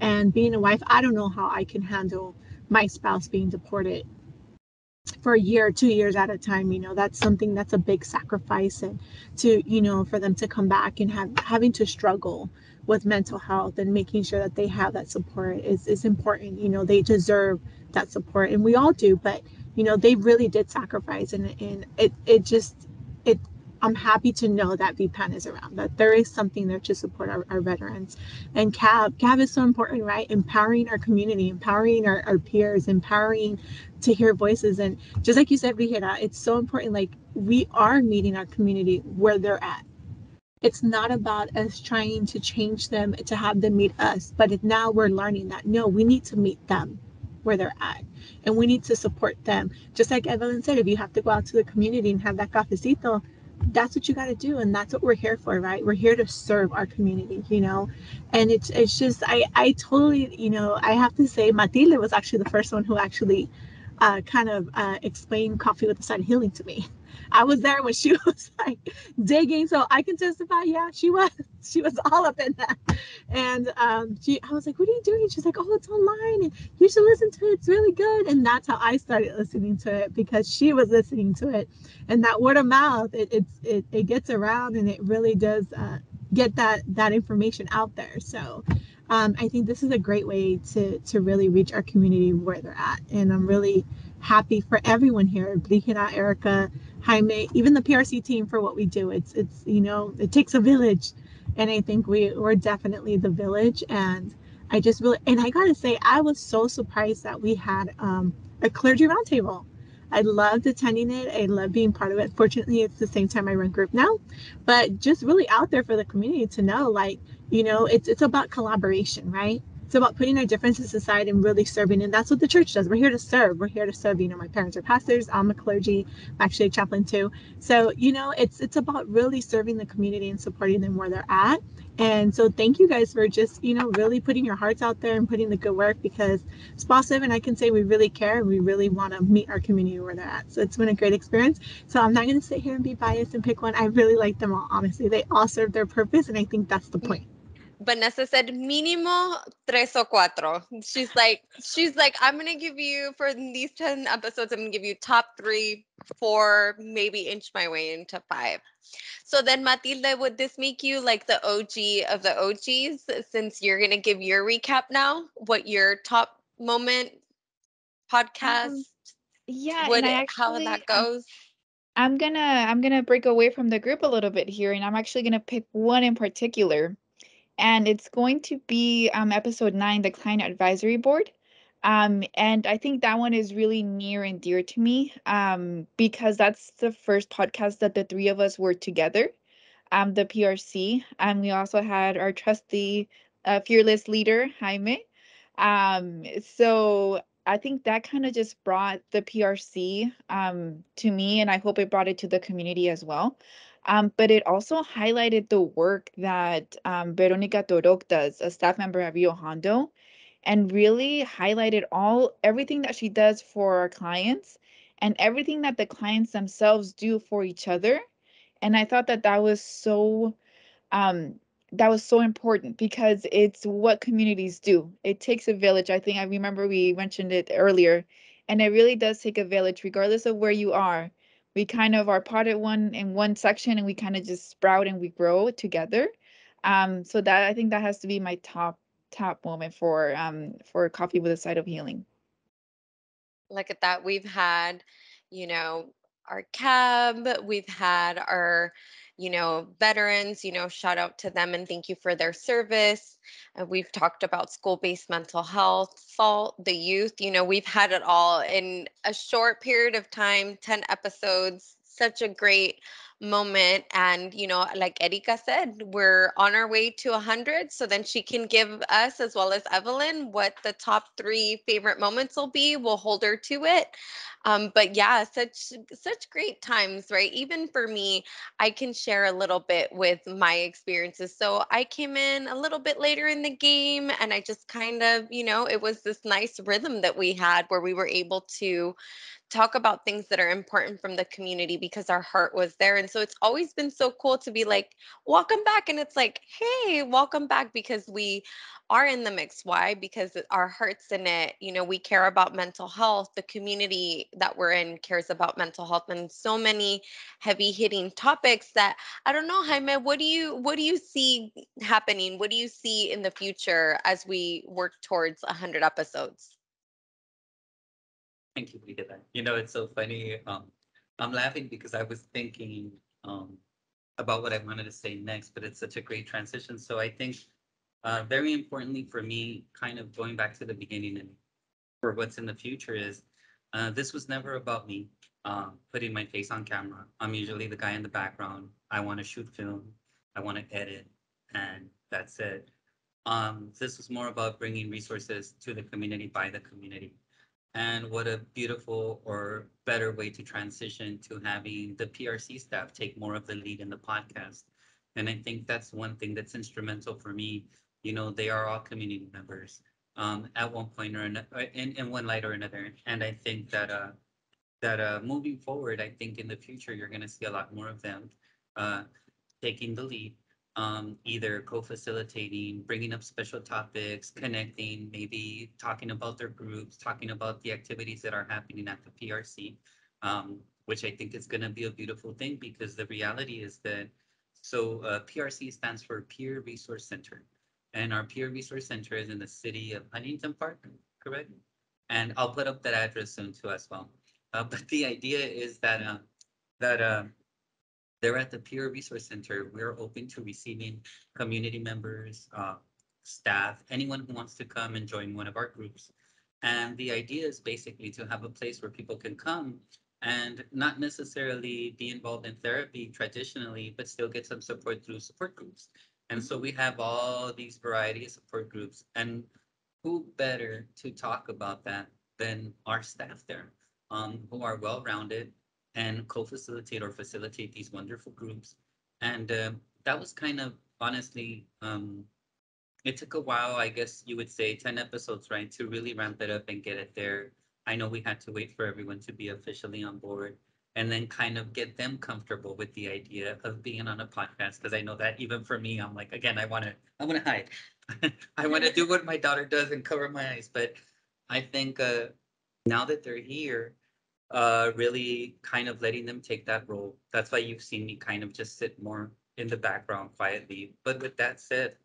and being a wife, I don't know how I can handle my spouse being deported for a year, 2 years at a time. You know, that's something that's a big sacrifice, and to, you know, for them to come back and having to struggle with mental health and making sure that they have that support is important. You know, they deserve that support, and we all do, but you know, they really did sacrifice, and it I'm happy to know that VPAN is around, that there is something there to support our veterans. And CAB is so important, right? Empowering our community, empowering our peers, empowering to hear voices. And just like you said, Vijera, it's so important. Like, we are meeting our community where they're at. It's not about us trying to change them to have them meet us, but now we're learning that, no, we need to meet them where they're at. And we need to support them. Just like Evelyn said, if you have to go out to the community and have that cafecito, that's what you got to do. And that's what we're here for, right? We're here to serve our community, you know? And it's just, I totally, you know, I have to say Matilde was actually the first one who actually explained Coffee with a Side of Healing to me. I was there when she was like digging, so I can testify. Yeah, she was all up in that. And I was like, what are you doing? She's like, oh, it's online and you should listen to it, it's really good. And that's how I started listening to it, because she was listening to it, and that word of mouth, it gets around, and it really does get that information out there. So I think this is a great way to really reach our community where they're at, and I'm really happy for everyone here, Bridget, Erica, Jaime, even the PRC team, for what we do. It's you know, it takes a village, and I think we're definitely the village. And I just really, and I gotta say, I was so surprised that we had a clergy roundtable. I loved attending it. I loved being part of it. Fortunately, it's the same time I run group now, but just really out there for the community to know, like, you know, it's about collaboration, right? It's about putting our differences aside and really serving. And that's what the church does. We're here to serve. We're here to serve. You know, my parents are pastors. I'm a clergy, I'm actually a chaplain too. So, you know, it's about really serving the community and supporting them where they're at. And so thank you guys for just, you know, really putting your hearts out there and putting the good work, because SPA7 and I can say we really care and we really want to meet our community where they're at. So it's been a great experience. So I'm not going to sit here and be biased and pick one. I really like them all, honestly. They all serve their purpose, and I think that's the point. Vanessa said mínimo 3 or 4. She's like, I'm going to give you, for these 10 episodes, I'm going to give you top 3, 4, maybe inch my way into 5. So then, Matilde, would this make you like the OG of the OGs, since you're going to give your recap now, what your top moment podcast? Yeah. How that goes? I'm going to break away from the group a little bit here, and I'm actually going to pick one in particular. And it's going to be episode 9, the Client Advisory Board. And I think that one is really near and dear to me, because that's the first podcast that the three of us were together, the PRC. And we also had our trusty, fearless leader, Jaime. So I think that kind of just brought the PRC to me, and I hope it brought it to the community as well. But it also highlighted the work that Veronica Torok does, a staff member at Rio Hondo, and really highlighted everything that she does for our clients and everything that the clients themselves do for each other. And I thought that was so important, because it's what communities do. It takes a village. I think I remember we mentioned it earlier, and it really does take a village, regardless of where you are. We kind of are part of one section, and we kind of just sprout and we grow together. So that, I think that has to be my top moment for Coffee with a Side of Healing. Look at that. We've had, you know, our CAB, we've had our you know, veterans, you know, shout out to them and thank you for their service. We've talked about school-based mental health, SALT, the youth, you know, we've had it all in a short period of time, 10 episodes, such a great moment. And, you know, like Erica said, we're on our way to 100. So then she can give us, as well as Evelyn, what the top 3 favorite moments will be. We'll hold her to it. But yeah, such great times, right? Even for me, I can share a little bit with my experiences. So I came in a little bit later in the game and I just kind of, you know, it was this nice rhythm that we had where we were able to talk about things that are important from the community because our heart was there. And so it's always been so cool to be like, welcome back. And it's like, hey, welcome back, because we are in the mix. Why? Because our heart's in it. You know, we care about mental health. The community that we're in cares about mental health, and so many heavy hitting topics that I don't know, Jaime, what do you see happening? What do you see in the future as we work towards 100 episodes? Thank you, Bridget. You know, it's so funny. I'm laughing because I was thinking about what I wanted to say next, but it's such a great transition. So I think very importantly for me, kind of going back to the beginning and for what's in the future is, this was never about me putting my face on camera. I'm usually the guy in the background. I want to shoot film. I want to edit, and that's it. This was more about bringing resources to the community by the community. And what a beautiful or better way to transition to having the PRC staff take more of the lead in the podcast. And I think that's one thing that's instrumental for me. You know, they are all community members at one point or another, in one light or another. And I think that moving forward, I think in the future, you're going to see a lot more of them taking the lead, either co-facilitating, bringing up special topics, connecting, maybe talking about their groups, talking about the activities that are happening at the PRC, which I think is going to be a beautiful thing, because the reality is that, so PRC stands for Peer Resource Center, and our Peer Resource Center is in the city of Huntington Park, correct? And I'll put up that address soon too as well. But the idea is that they're at the Peer Resource Center. We're open to receiving community members, staff, anyone who wants to come and join one of our groups. And the idea is basically to have a place where people can come and not necessarily be involved in therapy traditionally, but still get some support through support groups. And so we have all these variety of support groups, and who better to talk about that than our staff there, who are well-rounded and co-facilitate or facilitate these wonderful groups. And that was kind of, honestly, it took a while, I guess you would say 10 episodes, right, to really ramp it up and get it there. I know we had to wait for everyone to be officially on board and then kind of get them comfortable with the idea of being on a podcast. Because I know that even for me, I'm like, again, I want to hide. I want to do what my daughter does and cover my eyes. But I think now that they're here, really kind of letting them take that role. That's why you've seen me kind of just sit more in the background quietly. But with that said,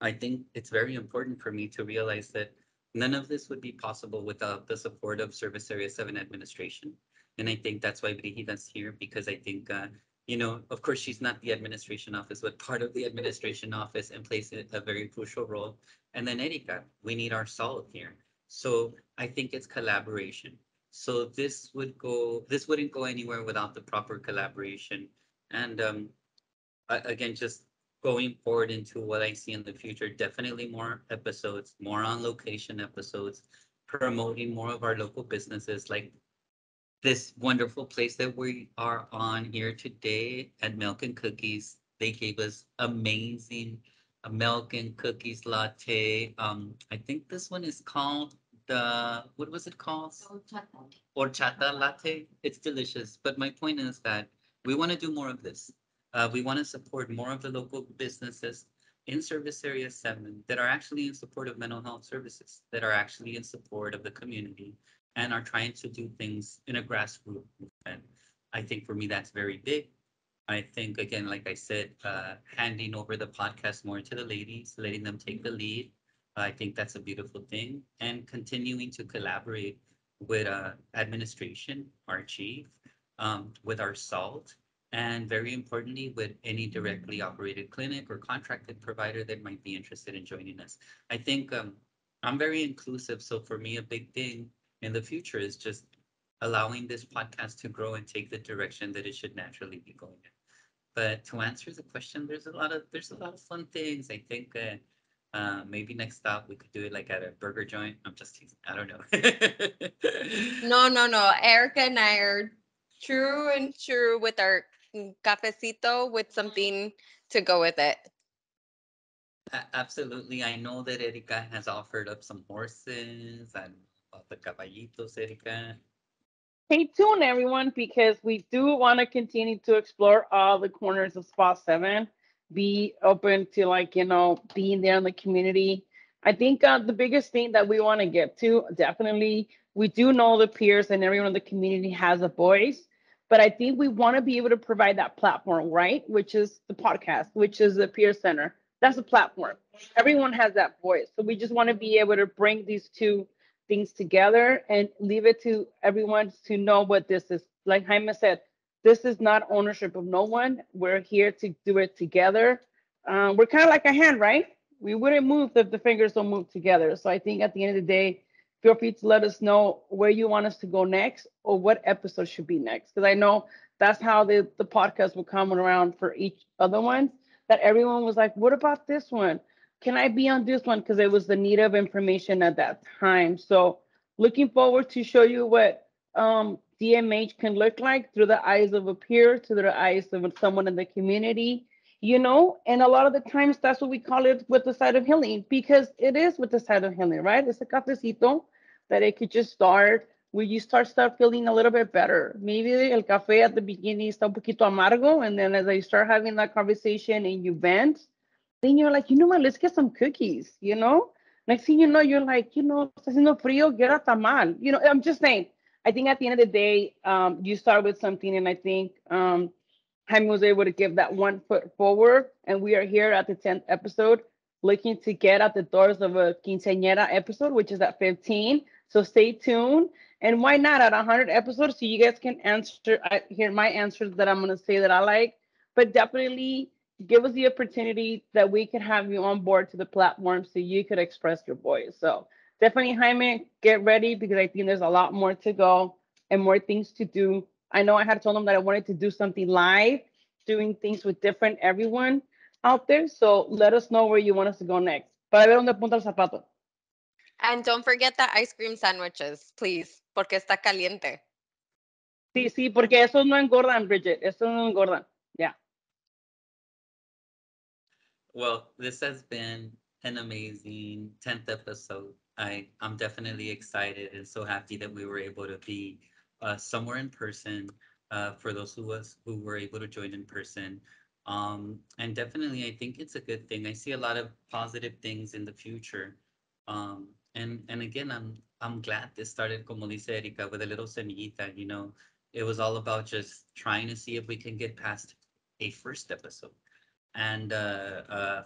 I think it's very important for me to realize that none of this would be possible without the support of Service Area 7 administration. And I think that's why Brigita's here, because I think, you know, of course, she's not the administration office, but part of the administration office and plays a very crucial role. And then Erica, we need our SALT here. So I think it's collaboration. So this wouldn't go anywhere without the proper collaboration. And again, just going forward into what I see in the future, definitely more episodes, more on location episodes, promoting more of our local businesses, like this wonderful place that we are on here today at Milk and Cookies. They gave us amazing milk and cookies latte. I think this one is called what was it called? Horchata latte. It's delicious. But my point is that we want to do more of this. We want to support more of the local businesses in Service Area 7 that are actually in support of mental health services, that are actually in support of the community, and are trying to do things in a grassroots movement. I think for me, that's very big. I think, again, like I said, handing over the podcast more to the ladies, letting them take the lead. I think that's a beautiful thing, and continuing to collaborate with administration, our chief, with our SALT, and very importantly, with any directly operated clinic or contracted provider that might be interested in joining us. I think I'm very inclusive. So for me, a big thing in the future is just allowing this podcast to grow and take the direction that it should naturally be going in. But to answer the question, there's a lot of fun things. I think maybe next stop we could do it like at a burger joint. I'm just teasing. I don't know. No. Erica and I are true and true with our cafecito with something to go with it. Absolutely. I know that Erica has offered up some horses and the caballitos, Erica. Stay tuned, everyone, because we do want to continue to explore all the corners of Spa 7. Be open to, being there in the community. I think the biggest thing that we want to get to, definitely, we do know the peers and everyone in the community has a voice, but I think we want to be able to provide that platform, right? Which is the podcast, which is the peer center. That's a platform. Everyone has that voice. So we just want to be able to bring these two things together and leave it to everyone to know what this is. Like Jaime said, this is not ownership of no one. We're here to do it together. We're kind of like a hand, right? We wouldn't move if the fingers don't move together. So I think at the end of the day, feel free to let us know where you want us to go next or what episode should be next. Because I know that's how the podcast will come around for each other one, that everyone was like, what about this one? Can I be on this one? Because it was the need of information at that time. So looking forward to show you what DMH can look like through the eyes of a peer, through the eyes of someone in the community, and a lot of the times that's what we call it with the side of healing, because it is with the side of healing, right? It's a cafecito that it could just start where you start feeling a little bit better. Maybe el café at the beginning está un poquito amargo, and then as I start having that conversation and you vent, then you're like, you know what, let's get some cookies, Next thing you know, you're like, está haciendo frío, get a tamal. I'm just saying, I think at the end of the day, you start with something, and I think Jaime was able to give that one foot forward, and we are here at the 10th episode looking to get at the doors of a quinceañera episode, which is at 15. So stay tuned. And why not at 100 episodes so you guys can answer, hear my answers that I'm going to say that I like, but definitely give us the opportunity that we can have you on board to the platform so you could express your voice. So definitely, Jaime, get ready, because I think there's a lot more to go and more things to do. I know I had told them that I wanted to do something live, doing things with different everyone out there. So let us know where you want us to go next. Para ver dónde punta el zapato. And don't forget the ice cream sandwiches, please, porque está caliente. Sí, porque esos no engordan, Bridget. Esos no engordan. Yeah. Well, this has been an amazing 10th episode. I'm definitely excited and so happy that we were able to be somewhere in person for those who were able to join in person. And definitely, I think it's a good thing. I see a lot of positive things in the future. And again, I'm glad this started, como dice Erica, with a little semillita. It was all about just trying to see if we can get past a first episode. And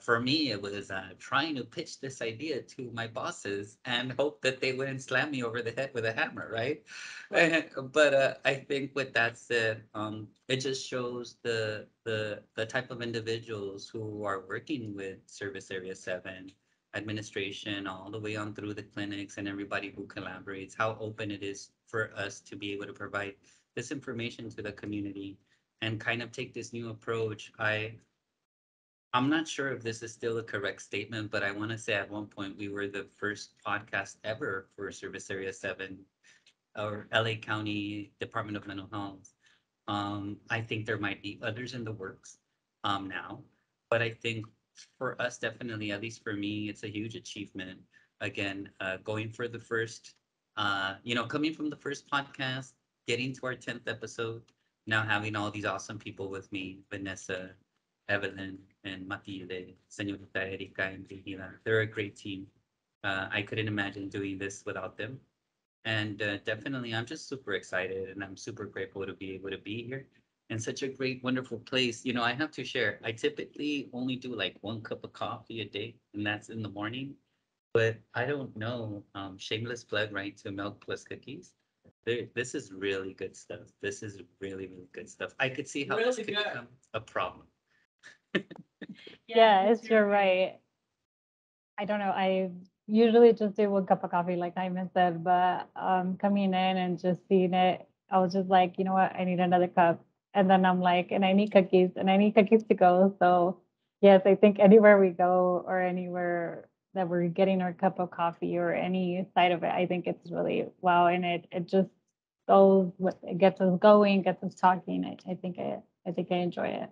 for me, it was trying to pitch this idea to my bosses and hope that they wouldn't slam me over the head with a hammer, right? But I think with that said, it just shows the type of individuals who are working with Service Area 7, administration, all the way on through the clinics and everybody who collaborates, how open it is for us to be able to provide this information to the community and kind of take this new approach. I'm not sure if this is still a correct statement, but I want to say at one point we were the first podcast ever for Service Area 7 or LA County Department of Mental Health. I think there might be others in the works now, but I think for us, definitely, at least for me, it's a huge achievement. Again, going for the first, coming from the first podcast, getting to our 10th episode, now having all these awesome people with me, Vanessa, Evelyn, and Matilde, Señorita Erika, and Virginia. They're a great team. I couldn't imagine doing this without them. And definitely, I'm just super excited, and I'm super grateful to be able to be here in such a great, wonderful place. I have to share, I typically only do one cup of coffee a day, and that's in the morning. But I don't know, shameless plug, right, to Milk plus Cookies. This is really good stuff. This is really, really good stuff. I could see how really this could become a problem. Yes, you're right. I don't know. I usually just do a cup of coffee, like Jaime said, but coming in and just seeing it, I was just like, you know what? I need another cup. And then I'm like, and I need cookies, and I need cookies to go. So yes, I think anywhere we go or anywhere that we're getting our cup of coffee or any side of it, I think it's really wow. And it just goes, it gets us going, gets us talking. I think I enjoy it.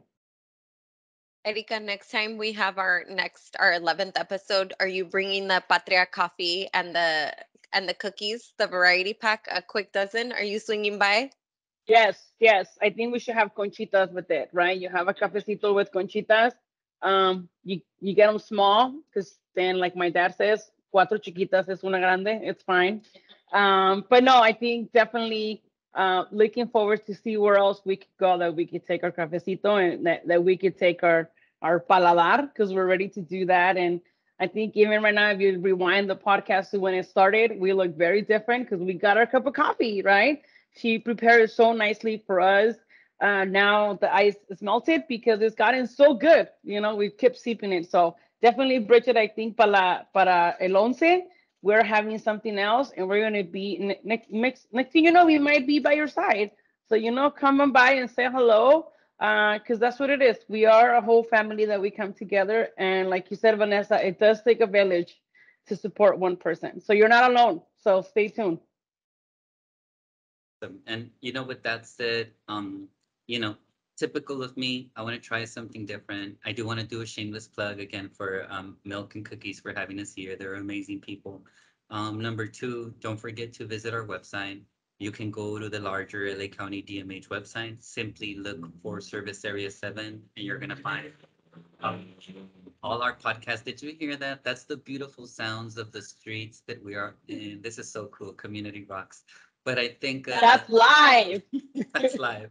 Erica, next time we have our 11th episode, are you bringing the Patria coffee and the cookies, the variety pack, a quick dozen? Are you swinging by? Yes. I think we should have conchitas with it, right? You have a cafecito with conchitas. You get them small, because then, like my dad says, cuatro chiquitas es una grande. It's fine. But no, I think definitely looking forward to see where else we could go, that we could take our cafecito and that we could take our paladar, because we're ready to do that. And I think even right now, if you rewind the podcast to when it started, we look very different because we got our cup of coffee, right? She prepared so nicely for us. Now the ice is melted because it's gotten so good. You know, we've kept sipping it. So definitely, Bridget, I think para el once, we're having something else, and we're going to be next thing you know, we might be by your side. So, you know, come on by and say hello, because that's what it is. We are a whole family that we come together. And like you said, Vanessa, it does take a village to support one person. So you're not alone. So stay tuned. And, you know, with that said, you know, typical of me, I want to try something different. I do want to do a shameless plug again for Milk and Cookies for having us here. They're amazing people. Number two, don't forget to visit our website. You can go to the larger LA County DMH website. Simply look for Service Area 7 and you're going to find all our podcasts. Did you hear that? That's the beautiful sounds of the streets that we are in. This is so cool. Community rocks. But I think that's live. That's live.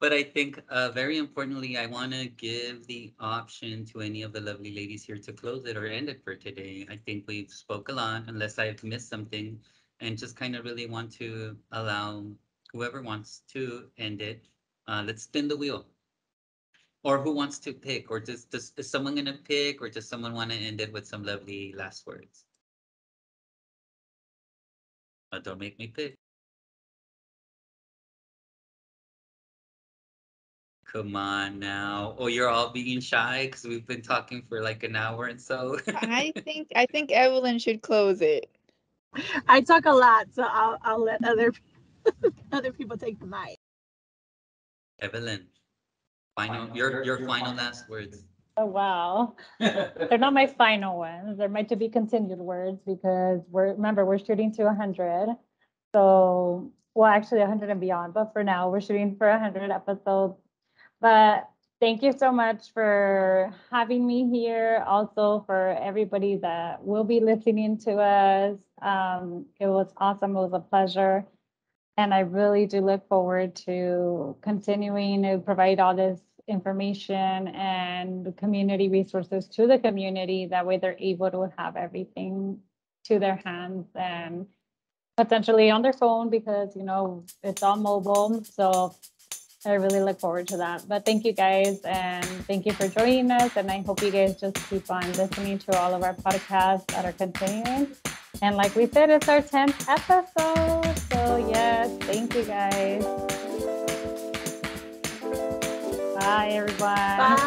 But I think very importantly, I want to give the option to any of the lovely ladies here to close it or end it for today. I think we've spoke a lot, unless I've missed something, and just kind of really want to allow whoever wants to end it. Let's spin the wheel. Or who wants to pick? Or is someone going to pick? Or does someone want to end it with some lovely last words? But don't make me pick. Come on now. Oh, you're all being shy because we've been talking for like an hour and so. I think Evelyn should close it. I talk a lot, so I'll let other people take the mic. Evelyn, your final last words. Oh, wow. They're not my final ones. They're meant to be continued words because we're shooting to 100. So, well, actually 100 and beyond, but for now we're shooting for 100 episodes. But thank you so much for having me here. Also for everybody that will be listening to us. It was awesome. It was a pleasure. And I really do look forward to continuing to provide all this information and community resources to the community. That way they're able to have everything to their hands and potentially on their phone because, you know, it's all mobile. So I really look forward to that. But thank you guys, and thank you for joining us. And I hope you guys just keep on listening to all of our podcasts that are continuing. And like we said, it's our 10th episode. So yes, thank you guys. Bye, everyone. Bye.